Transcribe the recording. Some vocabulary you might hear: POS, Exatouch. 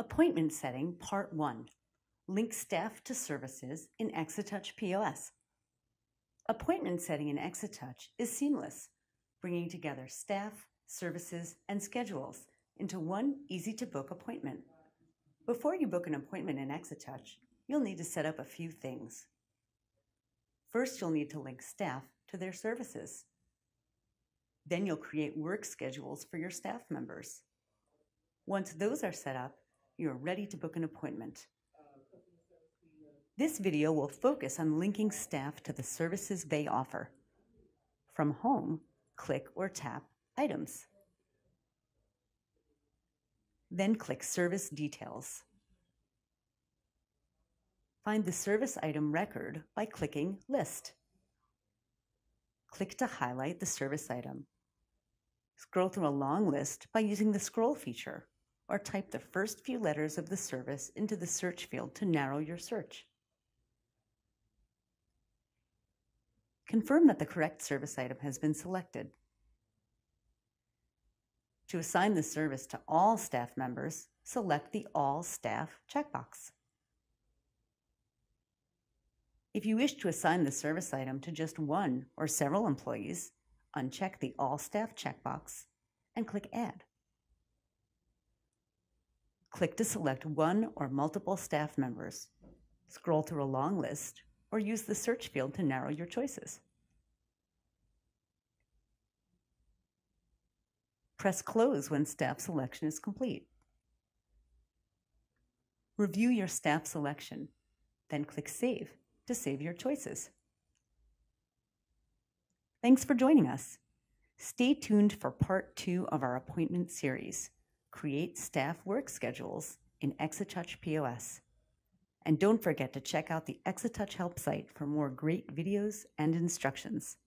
Appointment Setting Part 1. Link staff to services in Exatouch POS. Appointment setting in Exatouch is seamless, bringing together staff, services, and schedules into one easy-to-book appointment. Before you book an appointment in Exatouch, you'll need to set up a few things. First, you'll need to link staff to their services. Then you'll create work schedules for your staff members. Once those are set up, you're ready to book an appointment. This video will focus on linking staff to the services they offer. From home, click or tap Items. Then click Service Details. Find the service item record by clicking List. Click to highlight the service item. Scroll through a long list by using the scroll feature, or type the first few letters of the service into the search field to narrow your search. Confirm that the correct service item has been selected. To assign the service to all staff members, select the All Staff checkbox. If you wish to assign the service item to just one or several employees, uncheck the All Staff checkbox and click Add. Click to select one or multiple staff members. Scroll through a long list or use the search field to narrow your choices. Press Close when staff selection is complete. Review your staff selection, then click Save to save your choices. Thanks for joining us. Stay tuned for Part 2 of our appointment series, Create Staff Work Schedules in Exatouch POS. And don't forget to check out the Exatouch Help site for more great videos and instructions.